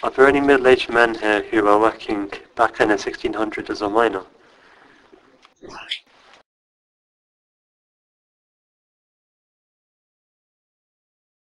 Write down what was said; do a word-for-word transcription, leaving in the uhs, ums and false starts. Are there any middle-aged men here who were working back then in sixteen hundred as a miner?